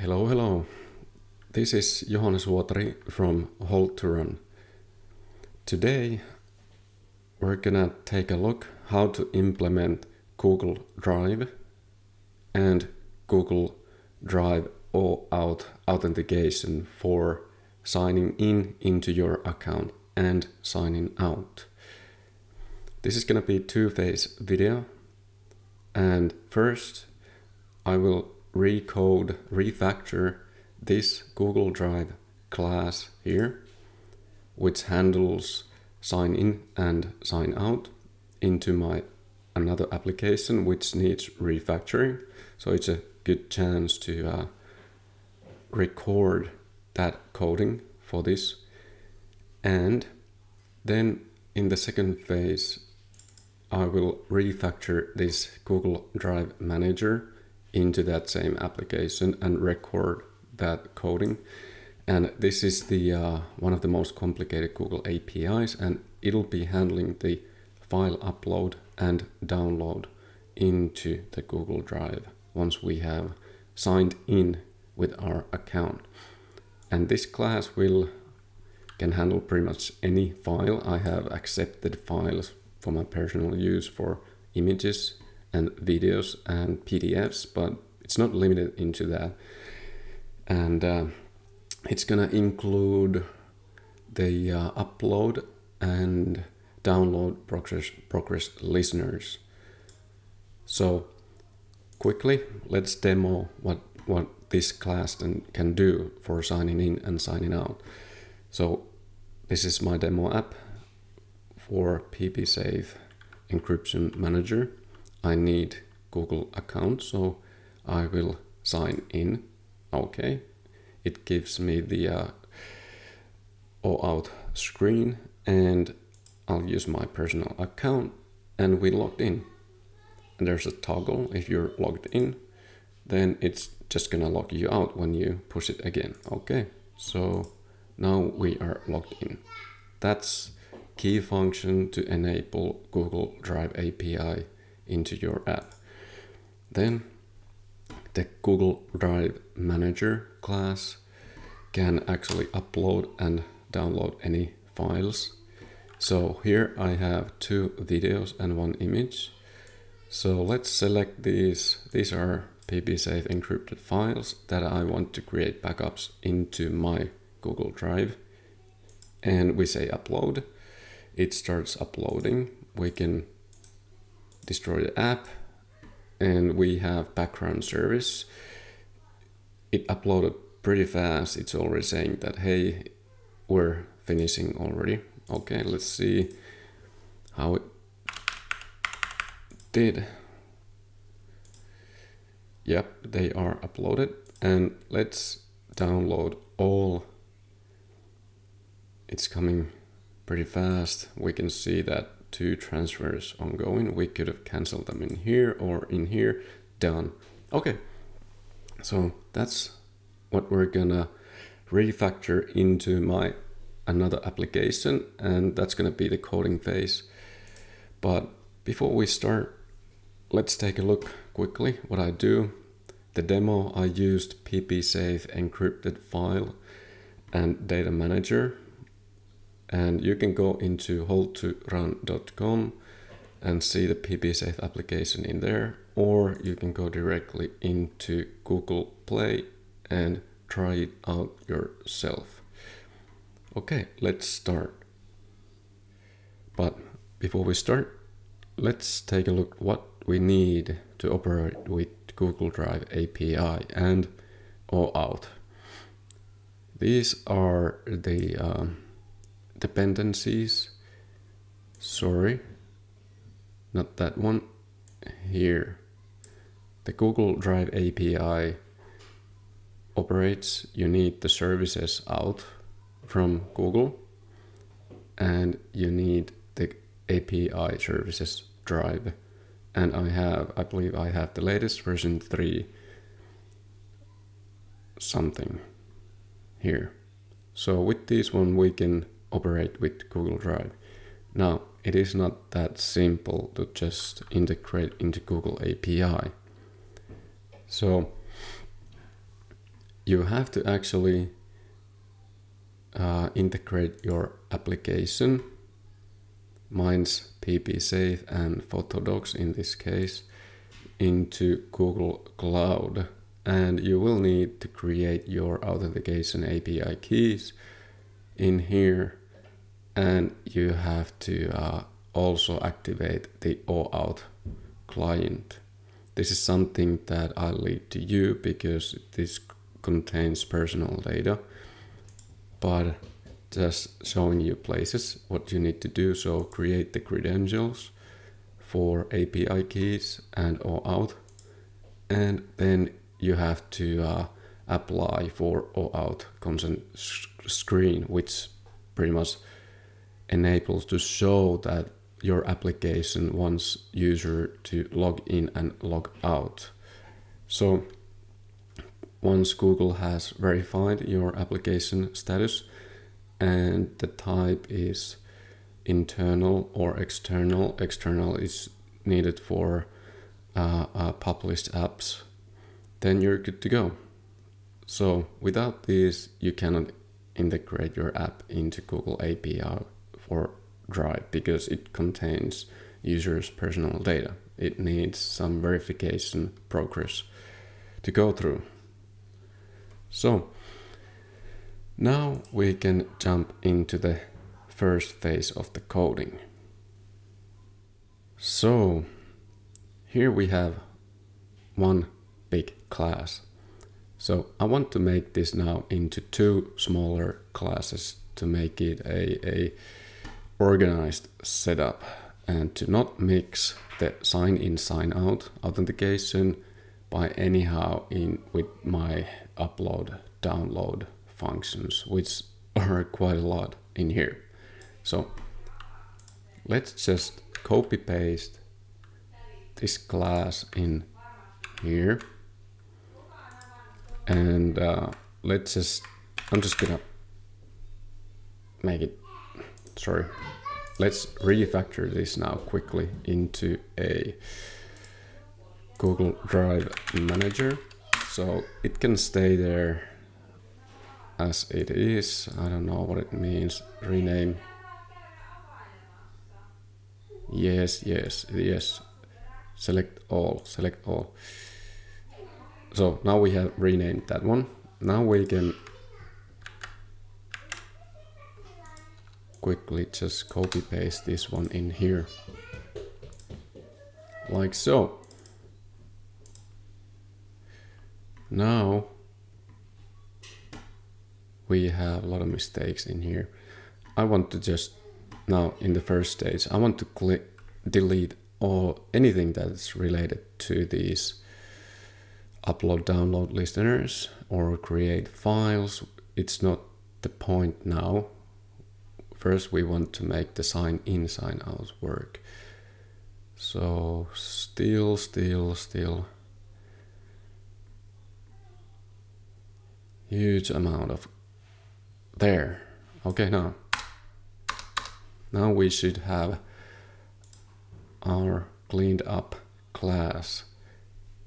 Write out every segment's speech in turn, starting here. Hello, hello. This is Johannes Huotari from Hold to Run. Today we're gonna take a look how to implement Google Drive and Google Drive OAuth authentication for signing in into your account and signing out. This is gonna be a two-phase video, and first I will refactor this Google Drive class here, which handles sign in and sign out, into my another application which needs refactoring. So it's a good chance to record that coding for this. And then in the second phase, I will refactor this Google Drive Manager into that same application and record that coding. And this is the one of the most complicated Google APIs, and it'll be handling the file upload and download into the Google Drive once we have signed in with our account. And this class can handle pretty much any file. I have accepted files for my personal use for images and videos and PDFs, but it's not limited into that. And it's gonna include the upload and download progress listeners. So quickly, let's demo what this class can do for signing in and signing out. So this is my demo app for PB Safe Encryption Manager. I need Google account, so I will sign in. Okay, it gives me the OAuth screen, and I'll use my personal account, and we logged in. And there's a toggle. If you're logged in, then it's just gonna log you out when you push it again. Okay, so now we are logged in. That's key function to enable Google Drive API into your app. Then the Google Drive Manager class can actually upload and download any files. So here I have two videos and one image. So let's select these. These are PB Safe encrypted files that I want to create backups into my Google Drive. And we say upload. It starts uploading. We can destroy the app, and we have background service. It uploaded pretty fast. It's already saying that, hey, we're finishing already. Okay, let's see how it did. Yep, they are uploaded. And let's download all. It's coming pretty fast. We can see that two transfers ongoing. We could have canceled them in here or in here. Done. Okay, so that's what we're gonna refactor into my another application, and that's gonna be the coding phase. But before we start, let's take a look quickly what I do. The demo, I used PB Safe encrypted file and data manager. And you can go into holdtorun.com and see the PB Safe application in there, or you can go directly into Google Play and try it out yourself. Okay, let's start. But before we start, let's take a look what we need to operate with Google Drive API and OAuth. These are the dependencies. Sorry, not that one. Here, the Google Drive API operates. You need the services out from Google, and you need the API services drive. And I believe I have the latest version 3 something here. So with this one, we can operate with Google Drive. Now, it is not that simple to just integrate into Google API. So you have to actually integrate your application. Mine's PB Safe and Photodocs in this case into Google Cloud, and you will need to create your authentication API keys in here, and you have to also activate the OAuth client. This is something that I leave to you because this contains personal data, but just showing you places what you need to do. So create the credentials for API keys and OAuth, and then you have to apply for OAuth consent screen, which pretty much enables to show that your application wants user to log in and log out. So once Google has verified your application status and the type is internal or external, external is needed for published apps, then you're good to go. So without this, you cannot integrate your app into Google API for Drive because it contains users' personal data. It needs some verification progress to go through. So now we can jump into the first phase of the coding. So here we have one big class. So I want to make this now into two smaller classes to make it a organized setup and to not mix the sign in, sign out authentication by anyhow in with my upload, download functions, which are quite a lot in here. So let's just copy paste this class in here, and let's just, I'm just gonna make it, sorry, let's refactor this now quickly into a Google Drive manager, so it can stay there as it is. I don't know what it means. Rename. Yes, yes, yes. Select all, select all. So now we have renamed that one. Now we can quickly just copy paste this one in here, like so. Now we have a lot of mistakes in here. I want to just now in the first stage, I want to click delete all anything that's related to these upload download listeners or create files. It's not the point now. First, we want to make the sign in, sign out work. So still. Huge amount of there. Okay, now we should have our cleaned up class.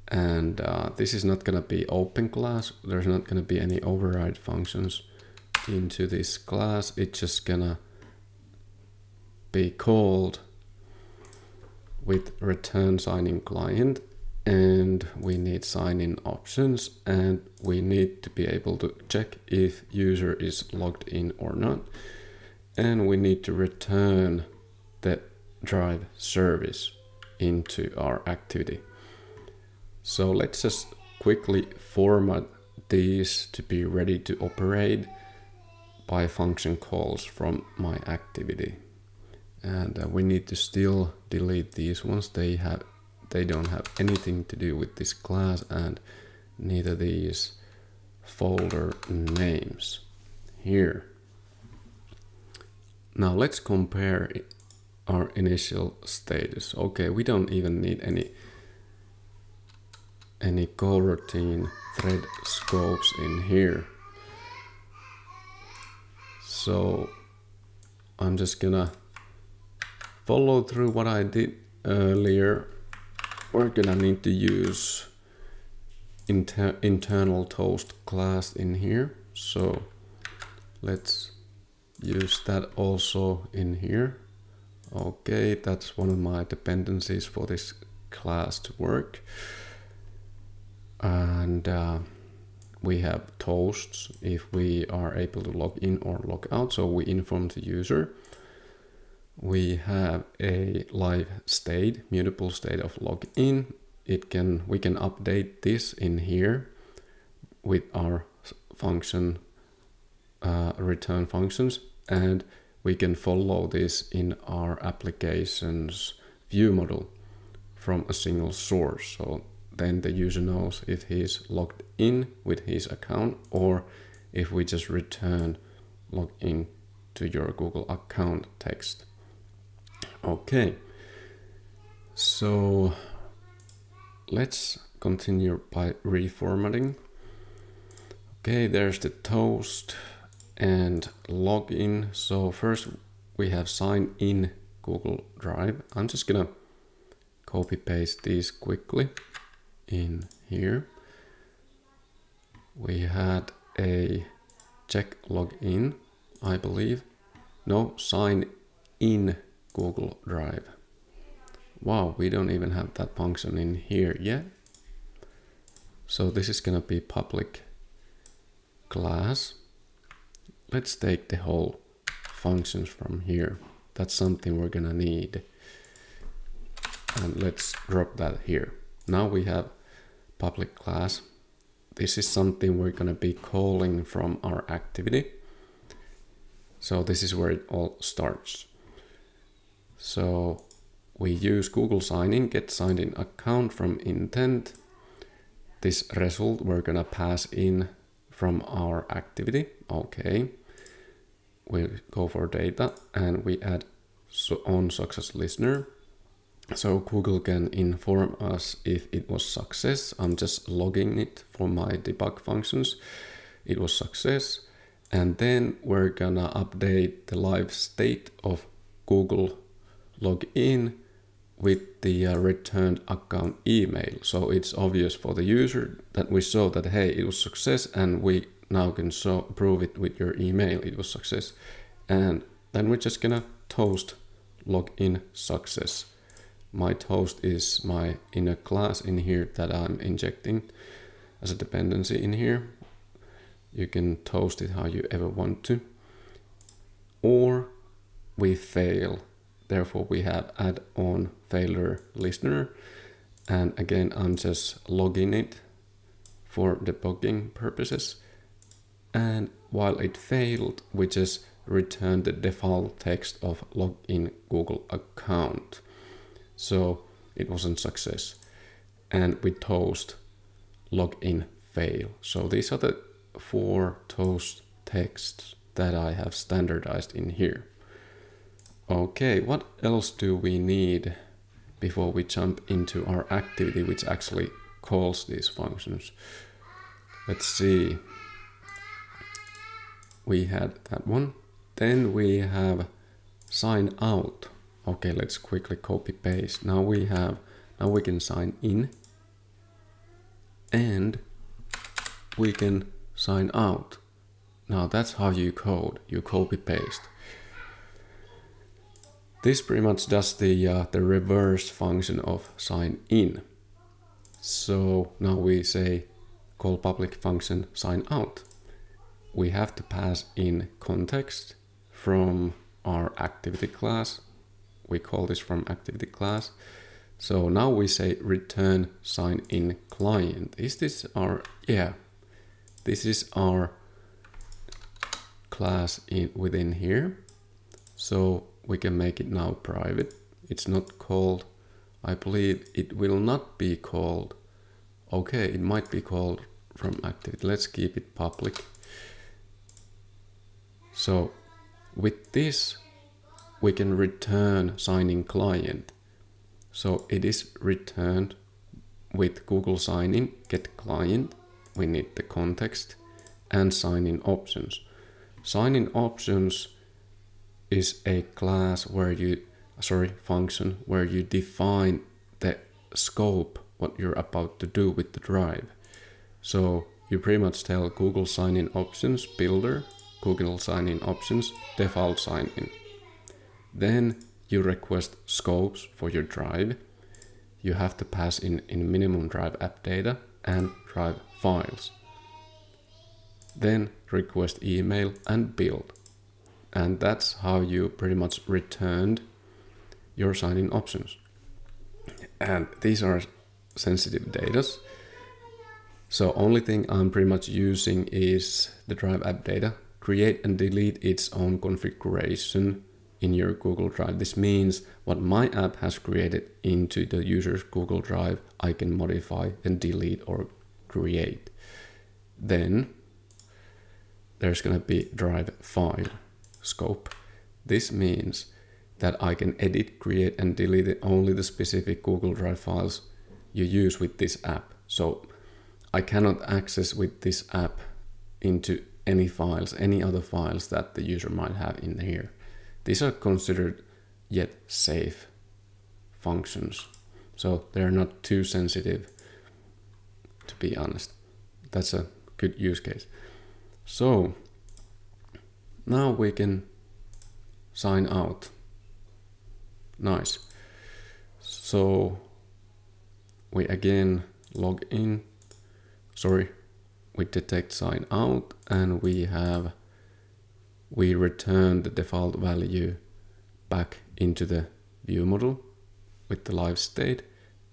And this is not gonna be open class. There's not gonna be any override functions into this class. It's just gonna be called with return sign-in client, and we need sign-in options, and we need to be able to check if user is logged in or not, and we need to return the Drive service into our activity. So let's just quickly format these to be ready to operate by function calls from my activity, and we need to still delete these ones. They don't have anything to do with this class, and neither these folder names here. Now let's compare our initial status. Okay, we don't even need any coroutine thread scopes in here. So I'm just gonna follow through what I did earlier. We're gonna need to use internal toast class in here. So let's use that also in here. Okay, that's one of my dependencies for this class to work. And we have toasts if we are able to log in or log out, so we inform the user. We have a live state, mutable state of login. We can update this in here with our function, return functions, and we can follow this in our application's view model from a single source. So then the user knows if he's logged in with his account, or if we just return login to your Google account text. Okay, so let's continue by reformatting. Okay, there's the toast and login. So first we have signed in Google Drive. I'm just gonna copy paste these quickly in here. We had a check login, I believe. No, sign in Google Drive. Wow, we don't even have that function in here yet. So this is gonna be public class. Let's take the whole functions from here. That's something we're gonna need. And let's drop that here. Now we have public class. This is something we're gonna be calling from our activity. So this is where it all starts. So we use Google sign-in, get signed in account from intent. This result we're gonna pass in from our activity. Okay. We'll go for data and we add on success listener. So Google can inform us if it was success. I'm just logging it for my debug functions. It was success. And then we're gonna update the live state of Google login with the returned account email. So it's obvious for the user that we saw that, hey, it was success, and we now can prove it with your email, it was success. And then we're just gonna toast login success. My toast is my inner class in here that I'm injecting as a dependency in here. You can toast it how you ever want to. Or we fail. Therefore we have add on failure listener. And again, I'm just logging it for debugging purposes. And while it failed, we just return the default text of login Google account. So it wasn't success, and we toast login fail. So these are the 4 toast texts that I have standardized in here. Okay, what else do we need before we jump into our activity, which actually calls these functions? Let's see. We had that one. Then we have sign out. Okay, let's quickly copy paste. Now we can sign in, and we can sign out. Now that's how you code. You copy paste. This pretty much does the reverse function of sign in. So now we say call public function sign out. We have to pass in context from our activity class. We call this from activity class. So now we say return sign in client. Is this our, yeah, this is our class within here. So we can make it now private. It's not called, I believe it will not be called. Okay, it might be called from activity. Let's keep it public. So with this, we can return sign-in client. So it is returned with Google sign-in, get client. We need the context and sign-in options. Sign-in options is a class where you, sorry, function where you define the scope, what you're about to do with the drive. So you pretty much tell Google sign-in options, builder, Google sign-in options, default sign-in. Then you request scopes for your drive. You have to pass in minimum drive app data and drive files. Then request email and build. And that's how you pretty much returned your sign-in options. And these are sensitive data. So only thing I'm pretty much using is the drive app data. Create and delete its own configuration in your Google Drive. This means what my app has created into the user's Google Drive, I can modify and delete or create. Then there's going to be drive file scope. This means that I can edit, create and delete only the specific Google Drive files you use with this app. So I cannot access with this app into any files, any other files that the user might have in here. These are considered yet safe functions. So they're not too sensitive, to be honest. That's a good use case. So now we can sign out. Nice. So we again log in. Sorry, we detect sign out and we return the default value back into the view model with the live state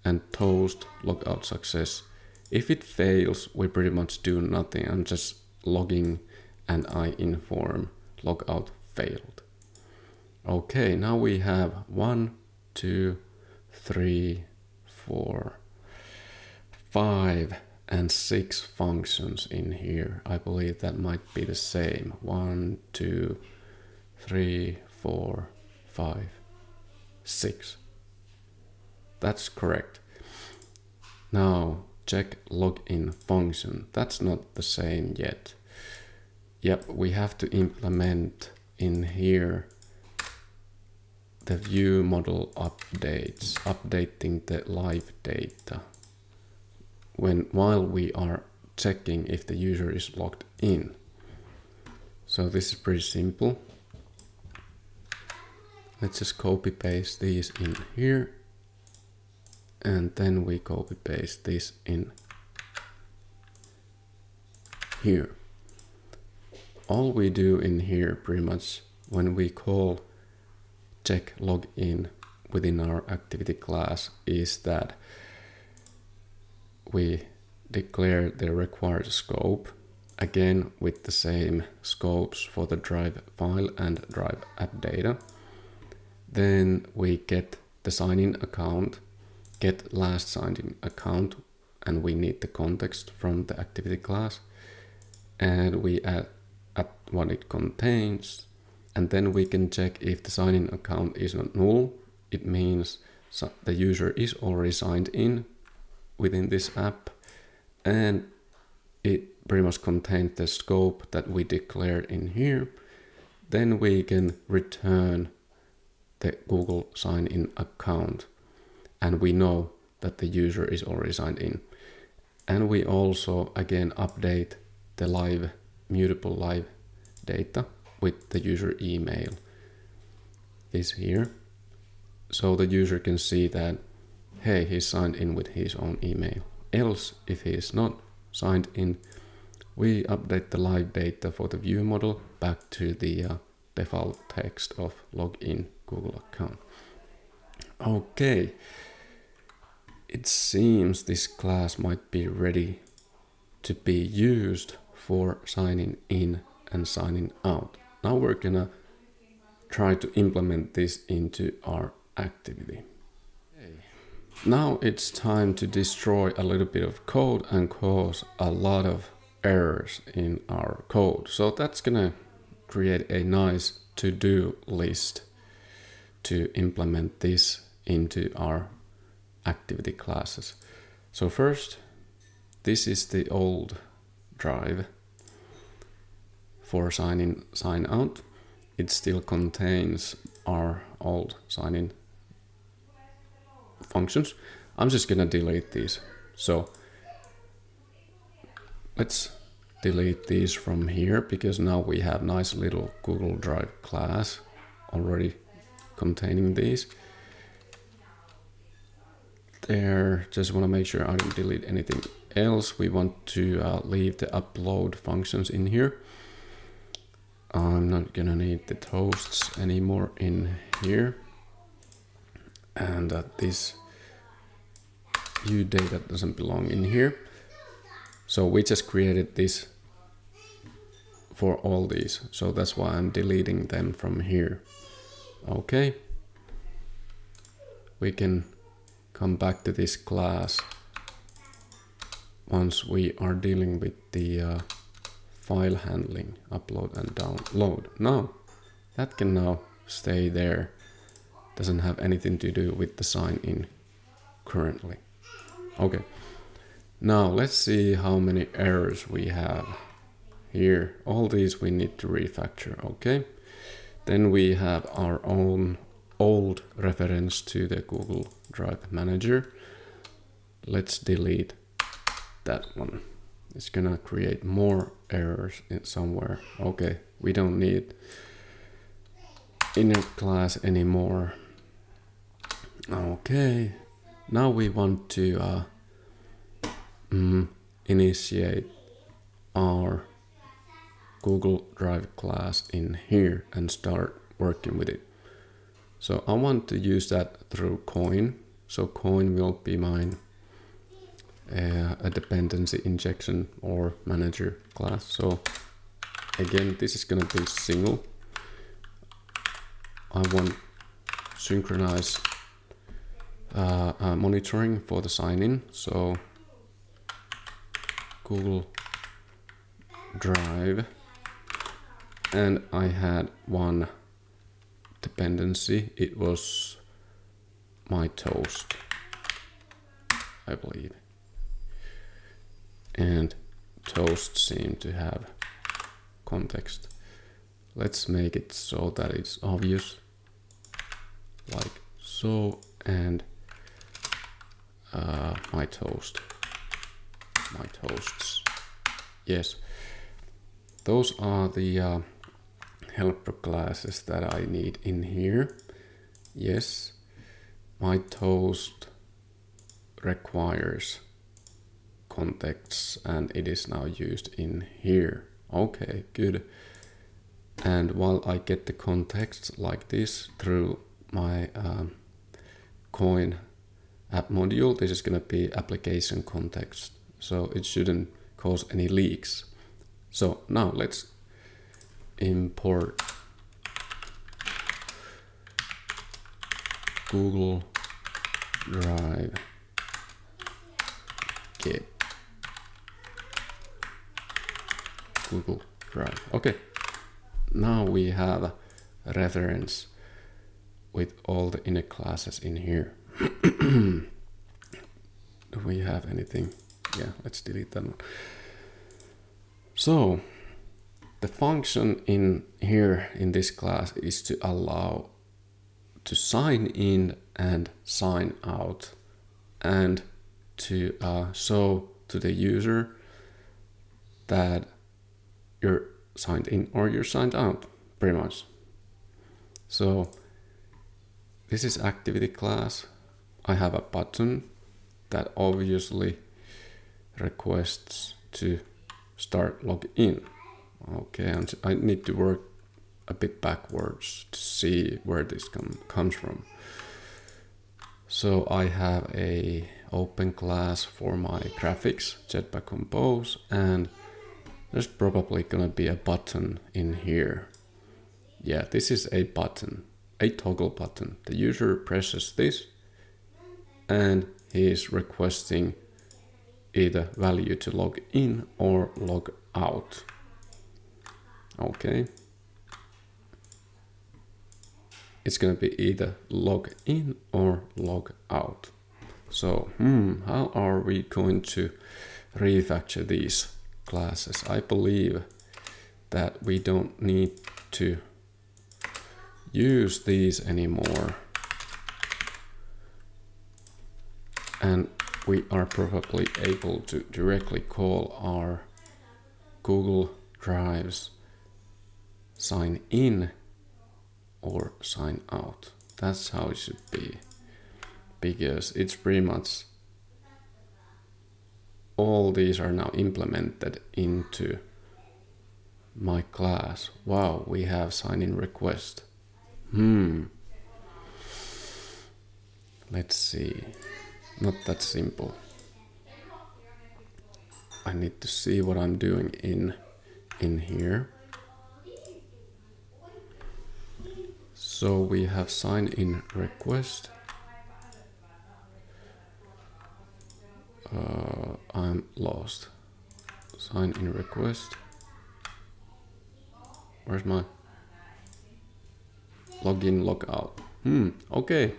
and toast logout success. If it fails, we pretty much do nothing. I'm just logging and I inform logout failed. Okay, now we have 1, 2, 3, 4, 5, and 6 functions in here. I believe that might be the same. 1, 2, 3, 4, 5, 6. That's correct. Now check login function. That's not the same yet. Yep, we have to implement in here the view model updates, updating the live data while we are checking if the user is logged in. So this is pretty simple. Let's just copy paste these in here. And then we copy paste this in here. All we do in here pretty much when we call check login within our activity class is that we declare the required scope again with the same scopes for the drive file and drive app data. Then we get the sign in account, get last signed in account, and we need the context from the activity class, and we add what it contains, and then we can check if the sign in account is not null. It means the user is already signed in within this app, and it pretty much contains the scope that we declared in here. Then we can return the Google sign in account, and we know that the user is already signed in. And we also again update the live mutable live data with the user email is here. So the user can see that, hey, he's signed in with his own email. Else, if he is not signed in, we update the live data for the view model back to the default text of login Google account. Okay, it seems this class might be ready to be used for signing in and signing out. Now we're gonna try to implement this into our activity. Now it's time to destroy a little bit of code and cause a lot of errors in our code. So that's gonna create a nice to-do list to implement this into our activity classes. So first, this is the old drive for sign in, sign out. It still contains our old sign in functions. I'm just gonna delete these. So Let's delete these from here, because now we have nice little Google Drive class already containing these. There, just want to make sure I don't delete anything else. We want to leave the upload functions in here. I'm not gonna need the toasts anymore in here. And this view data doesn't belong in here. So we just created this for all these. So that's why I'm deleting them from here. Okay. We can come back to this class once we are dealing with the file handling, upload and download. Now, that can now stay there. Doesn't have anything to do with the sign in currently. Okay. Now let's see how many errors we have here. All these we need to refactor, okay? Then we have our own old reference to the Google Drive Manager. Let's delete that one. It's gonna create more errors in somewhere. Okay, we don't need inner class anymore. Okay, now we want to initiate our Google Drive class in here and start working with it. So I want to use that through Koin. So Koin will be mine a dependency injection or manager class. So again, this is going to be single. I want synchronize monitoring for the sign-in. So Google Drive, and I had one dependency. It was my toast, I believe. And toast seemed to have context. Let's make it so that it's obvious, like so, and my toast. My toasts. Yes, those are the helper classes that I need in here. Yes, my toast requires contexts and it is now used in here. Okay, good. And while I get the contexts like this through my Koin app module, this is going to be application context. So it shouldn't cause any leaks. So now let's import Google Drive get Google Drive. Okay, now we have a reference with all the inner classes in here. Do we have anything? Yeah, let's delete that one. So the function in here in this class is to allow to sign in and sign out, and to show to the user that you're signed in or you're signed out, pretty much. So this is activity class. I have a button that obviously requests to start login. Okay, and I need to work a bit backwards to see where this comes from. So I have a open class for my graphics, Jetpack Compose, and there's probably gonna be a button in here. Yeah, this is a button, a toggle button. The user presses this and he is requesting either value to log in or log out. Okay. It's going to be either log in or log out. So, how are we going to refactor these classes? I believe that we don't need to use these anymore. And we are probably able to directly call our Google Drives, sign in or sign out. That's how it should be, because it's pretty much all these are now implemented into my class. Wow, we have sign in request. Let's see. Not that simple. I need to see what I'm doing in here. So we have sign in request. I'm lost. Sign in request. Where's my login, log out? Okay.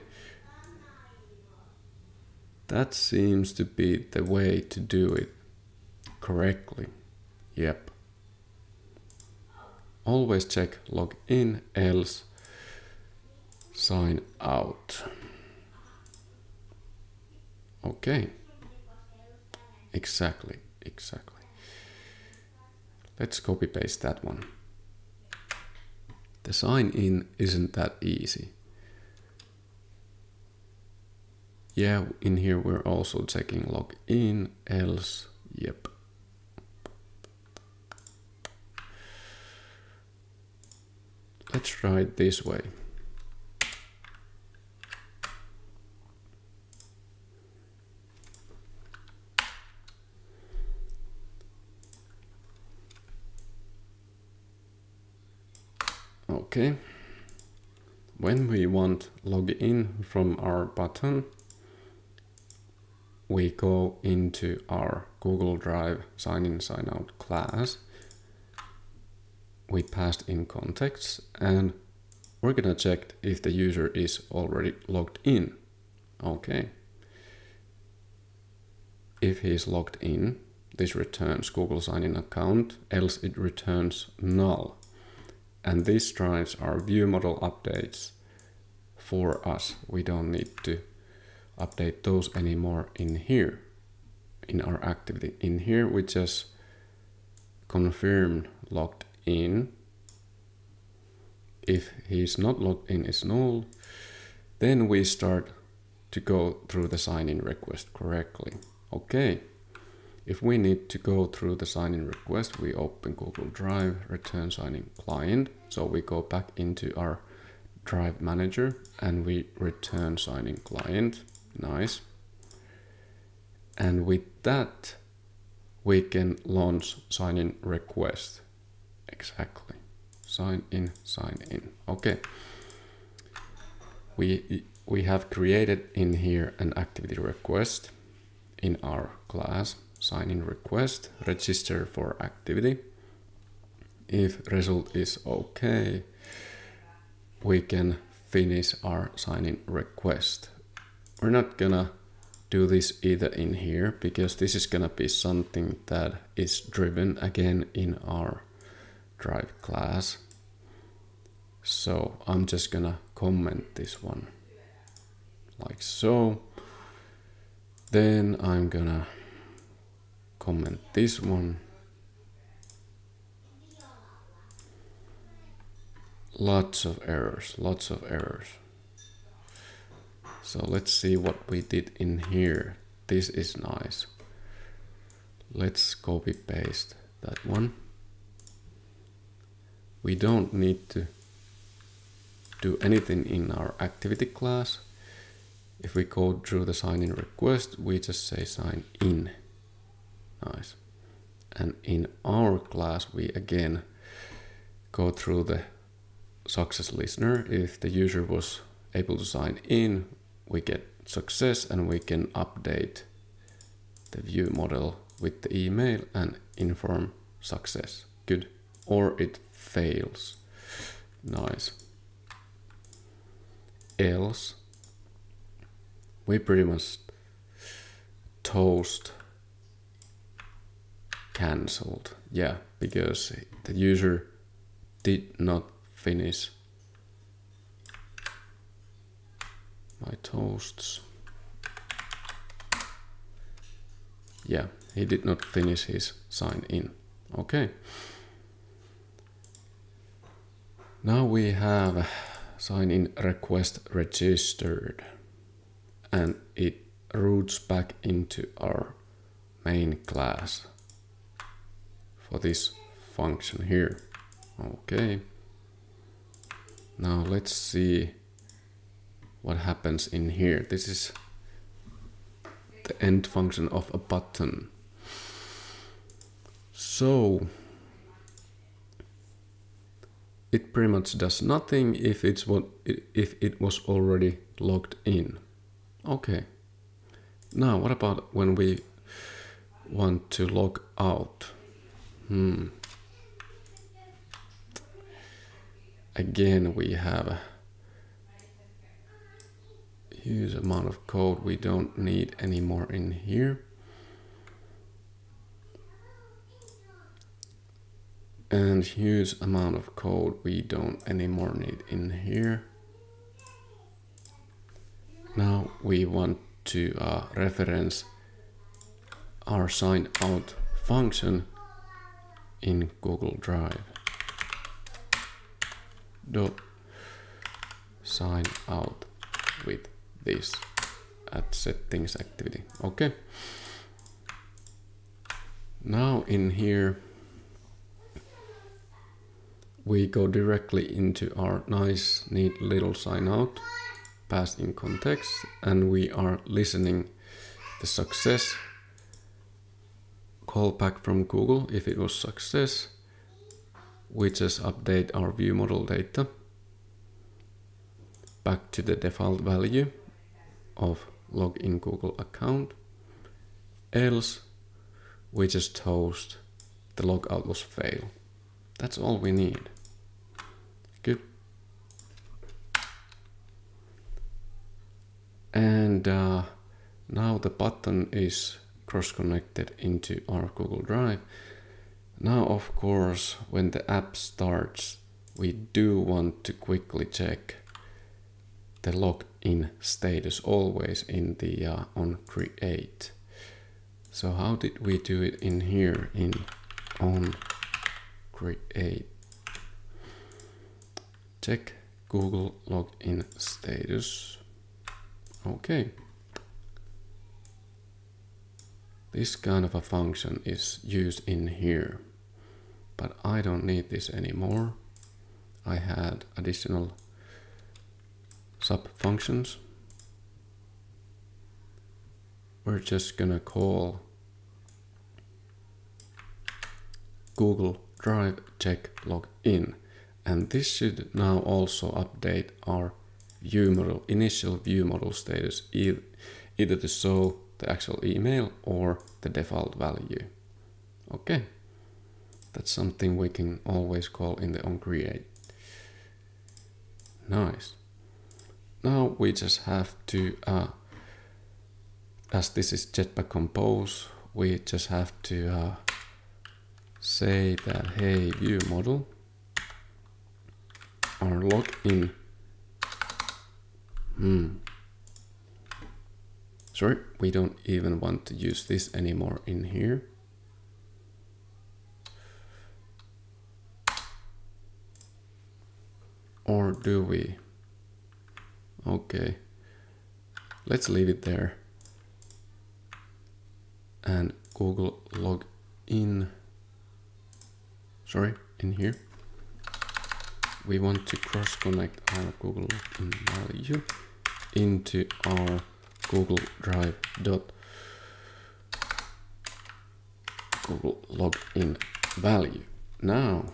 That seems to be the way to do it correctly. Yep. Always check log in, else sign out. Okay. Exactly, exactly. Let's copy paste that one. The sign in isn't that easy. Yeah, in here we're also checking log in, else, yep. Let's try it this way. Okay, when we want login from our button, we go into our Google Drive sign in sign out class. We passed in contexts and we're gonna check if the user is already logged in. Okay. If he is logged in, this returns Google sign in account, else it returns null. And this drives our view model updates for us. We don't need to update those anymore in here, in our activity. In here, we just confirm logged in. If he's not logged in, it's null. Then we start to go through the sign-in request correctly. Okay. If we need to go through the sign-in request, we open Google Drive, return sign-in client. So we go back into our Drive Manager and we return sign-in client. Nice. And with that, we can launch sign-in request. Exactly. Sign-in, sign-in. Okay. We have created in here an activity request in our class. Sign in request, register for activity. If result is okay, we can finish our sign in request. We're not gonna do this either in here because this is gonna be something that is driven again in our Drive class. So I'm just gonna comment this one like so. Then I'm gonna comment this one. Lots of errors. So let's see what we did in here. This is nice. Let's copy paste that one. We don't need to do anything in our activity class. If we go through the sign in request, we just say sign in. Nice. And in our class, we again go through the success listener. If the user was able to sign in, we get success and we can update the view model with the email and inform success. Good. Or it fails. Nice. Else, we pretty much toast cancelled. Yeah, because the user did not finish my toasts. Yeah, he did not finish his sign in. Okay. Now we have sign in request registered, and it routes back into our main class for this function here. Okay. Now let's see what happens in here. This is the end function of a button. So it pretty much does nothing if it was already logged in. Okay. Now what about when we want to log out? Again, we have a huge amount of code we don't need anymore in here. And huge amount of code we don't anymore need in here. Now we want to reference our sign out function in Google Drive. Dot sign out with this at settings activity. Okay. Now in here, we go directly into our nice, neat little sign out, passed in context, and we are listening the success callback from Google. If it was success, we just update our view model data back to the default value of login Google account. Else, we just toast the logout was fail. That's all we need. Good. And now the button is cross-connected into our Google Drive. Now, of course, when the app starts, we do want to quickly check the login status always in the on create. So how did we do it in here in on create? Check Google login status. Okay. This kind of a function is used in here, but I don't need this anymore. I had additional sub functions. We're just gonna call Google Drive check login, and this should now also update our view model, initial view model status, either to show the actual email or the default value. Okay, that's something we can always call in the on create. Nice. Now we just have to, as this is Jetpack Compose, we just have to say that, hey, view model, our login. Sorry, we don't even want to use this anymore in here. Or do we? Okay, let's leave it there. And Google login. Sorry, in here. We want to cross-connect our Google login value into our Google Drive dot Google login value. Now,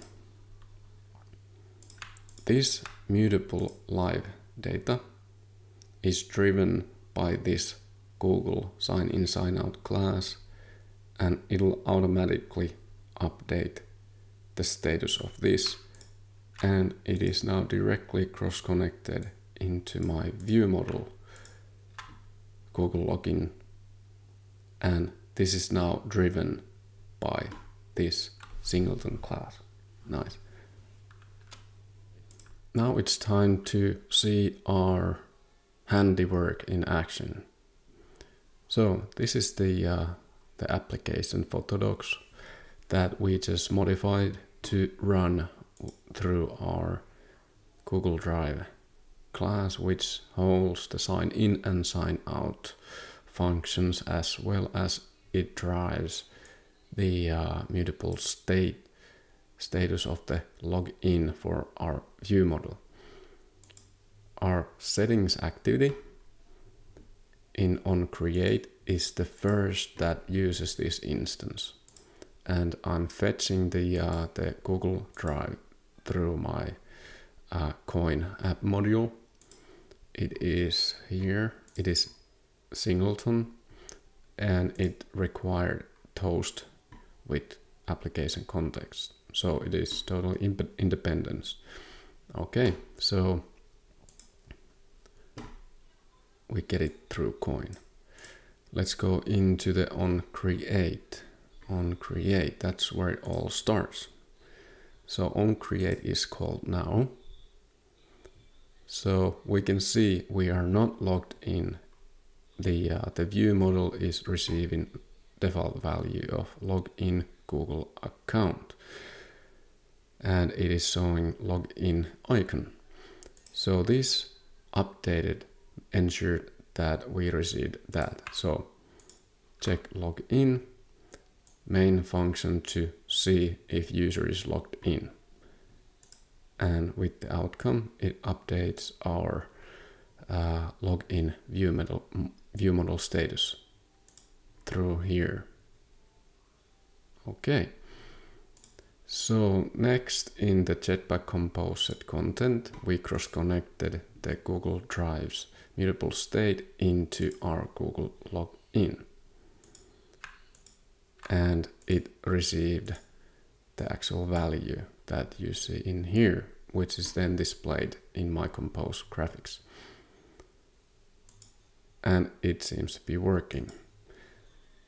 this mutable live data is driven by this Google sign in sign out class, and it'll automatically update the status of this, and it is now directly cross-connected into my view model Google login, and this is now driven by this singleton class. Nice. Now it's time to see our handiwork in action. So this is the application Photodocs that we just modified to run through our Google Drive class, which holds the sign in and sign out functions, as well as it drives the mutable status of the login for our view model. Our settings activity in on create is the first that uses this instance, and I'm fetching the Google Drive through my Koin app module. It is here. It is singleton, and it required toast with application context, so it is totally independent. Okay, so we get it through Koin. Let's go into the on create. That's where it all starts. So on create is called now. So we can see we are not logged in. The view model is receiving default value of login Google account, and it is showing login icon. So this updated ensured that we received that. So check login, main function to see if user is logged in. And with the outcome, it updates our login view model status through here. Okay. So next in the Jetpack Compose set content, we cross-connected the Google Drive's mutable state into our Google login, and it received the actual value that you see in here, which is then displayed in my Compose graphics. And it seems to be working.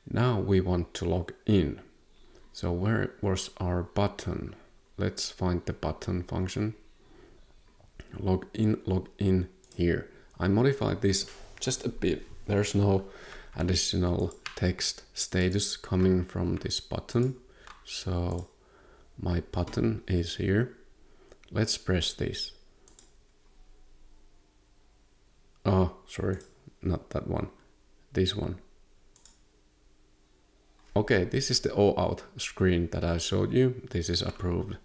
Now we want to log in. So where was our button? Let's find the button function. Log in here. I modified this just a bit. There's no additional text status coming from this button. So my button is here. Let's press this. Oh, sorry, not that one. This one. Okay, this is the OAuth screen that I showed you. This is approved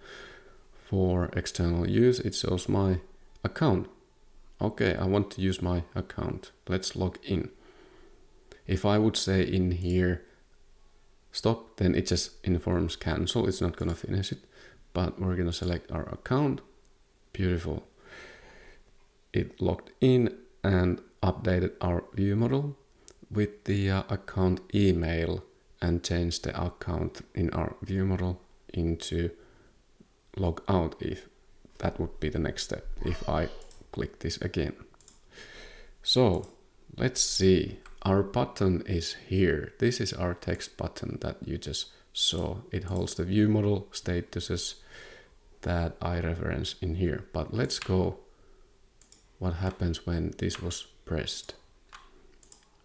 for external use. It shows my account. Okay, I want to use my account. Let's log in. If I would say in here, stop, then it just informs cancel. It's not going to finish it, but we're going to select our account. Beautiful. It logged in and updated our view model with the account email, and change the account in our view model into log out, if that would be the next step, if I click this again. So let's see, our button is here. This is our text button that you just saw. It holds the view model statuses that I reference in here, but let's go what happens when this was pressed.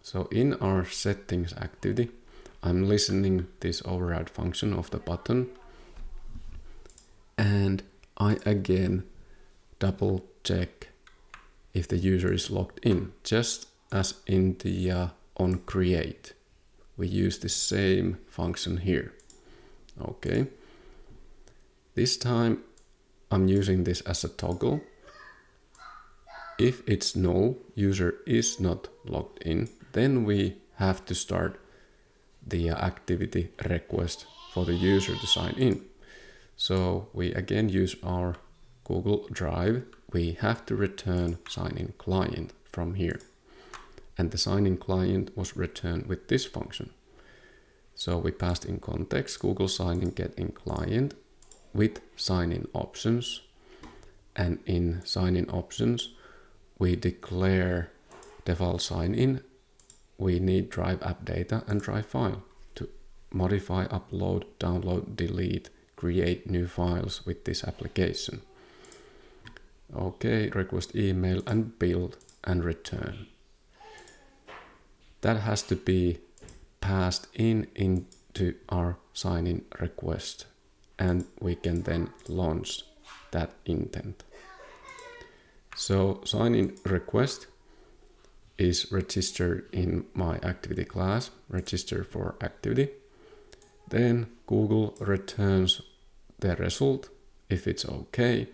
So in our settings activity, I'm listening this override function of the button, and I again double check if the user is logged in, just as in the on create. We use the same function here. Okay. This time I'm using this as a toggle. If it's null, user is not logged in, then we have to start the activity request for the user to sign in. So we again use our Google Drive. We have to return sign in client from here. And the sign in client was returned with this function. So we passed in context Google sign in get in client with sign in options. And in sign in options, we declare default sign in. We need drive app data and drive file to modify, upload, download, delete, create new files with this application. Okay, request email and build and return. That has to be passed into our sign in request, and we can then launch that intent. So sign in request is registered in my activity class, register for activity. Then Google returns the result. If it's okay,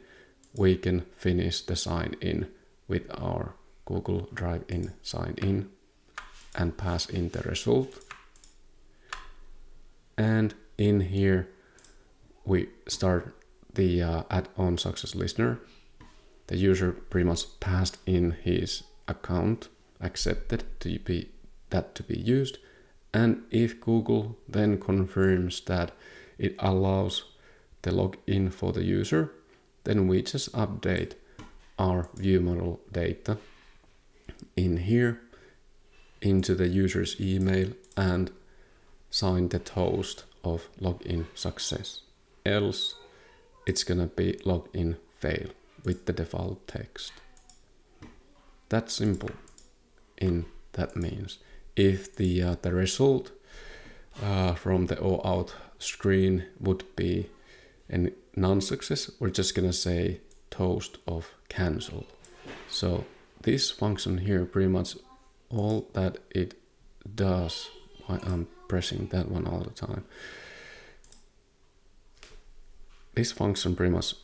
we can finish the sign in with our Google Drive in sign in and pass in the result. And in here, we start the add-on success listener. The user pretty much passed in his account, accepted to be, that to be used. And if Google then confirms that it allows the login for the user, then we just update our view model data in here into the user's email and sign the toast of login success. Else it's gonna be login fail with the default text. That's simple. In that means if the result from the OAuth screen would be a non-success, we're just gonna say toast of cancelled. So this function here, pretty much all that it does, I'm pressing that one all the time. This function pretty much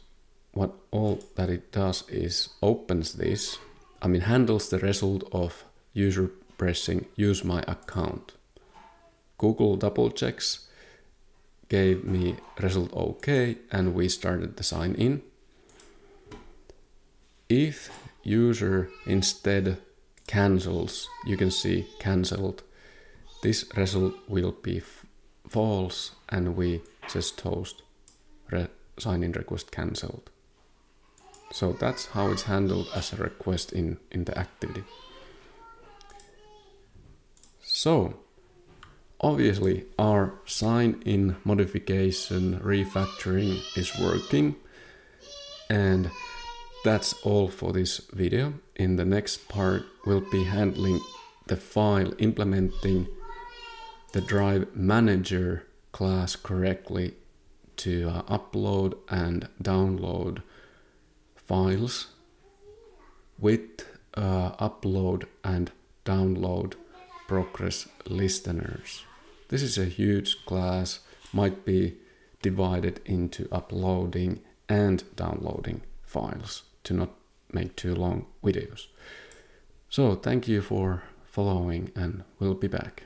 what all that it does is opens this, I mean handles the result of user pressing use my account. Google double checks, gave me result okay, and we started the sign in. If user instead cancels, you can see cancelled, this result will be false, and we just toast sign in request cancelled. So that's how it's handled as a request in the activity. So obviously our sign in modification refactoring is working, and that's all for this video. In the next part, we'll be handling the file, implementing the Drive Manager class correctly to upload and download files with upload and download progress listeners. This is a huge class, might be divided into uploading and downloading files to not make too long videos. So thank you for following, and we'll be back.